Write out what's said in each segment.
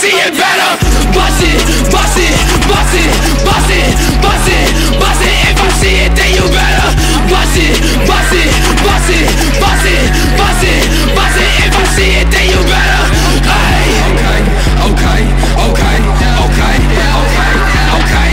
seeing better. Bust it, bust it, bust it, bust it, bust it, bust it. If I see it, then you better. Bust it, bust it, bust it, bust it, bust it, bust it. If I see it, then you better. Aye. Okay, okay, okay, okay, okay, okay, okay.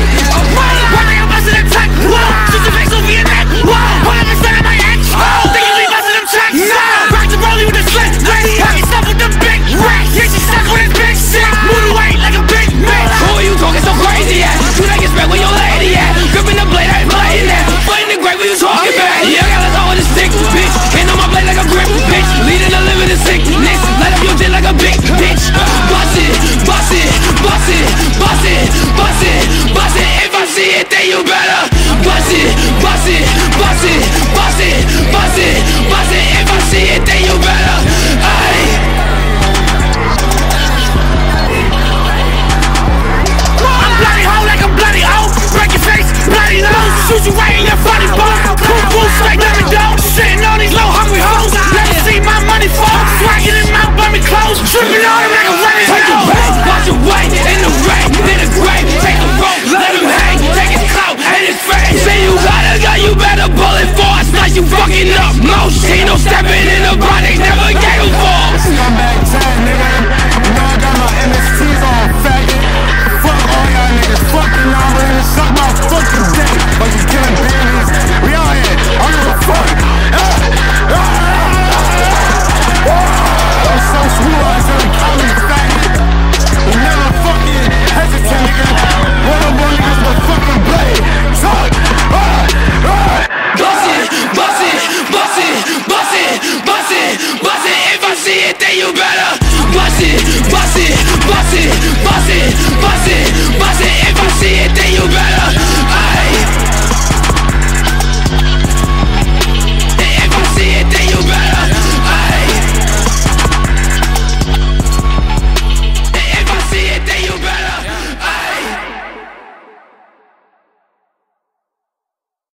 Why they are busting them tech? Whoa, just a face over your neck. Whoa, why they send my ex? Oh, they usually busting them tech. No, rock the rollie with a slit. Pocket stuff with them big racks. Yeah, she stuck with big shit. Move away like a big bitch. Who are you talking so crazy at? You like it's back where your lady at? Gripping the blade, I ain't playing that. Fighting the grave, what you talking about? Yeah, I got a thought with a stick, bitch. Hand on my blade like a grip, bitch. Leading the living in sickness. Light up your dick like a big bitch. Bust it, bust it, bust it, bust it, bust it, bust it. If I see it, then you better. Bust it, bust it, bust it, bust it, bust it, bust it. If I see it, then you better. Aye. Bloody hoe, break your face, bloody nose. Shoot you right in your funny bone. Boom, boom, straight down the dough. Shitting on these low, hungry hoes. Never see my money fall. Swagging in my bummy clothes. Tripping on them like a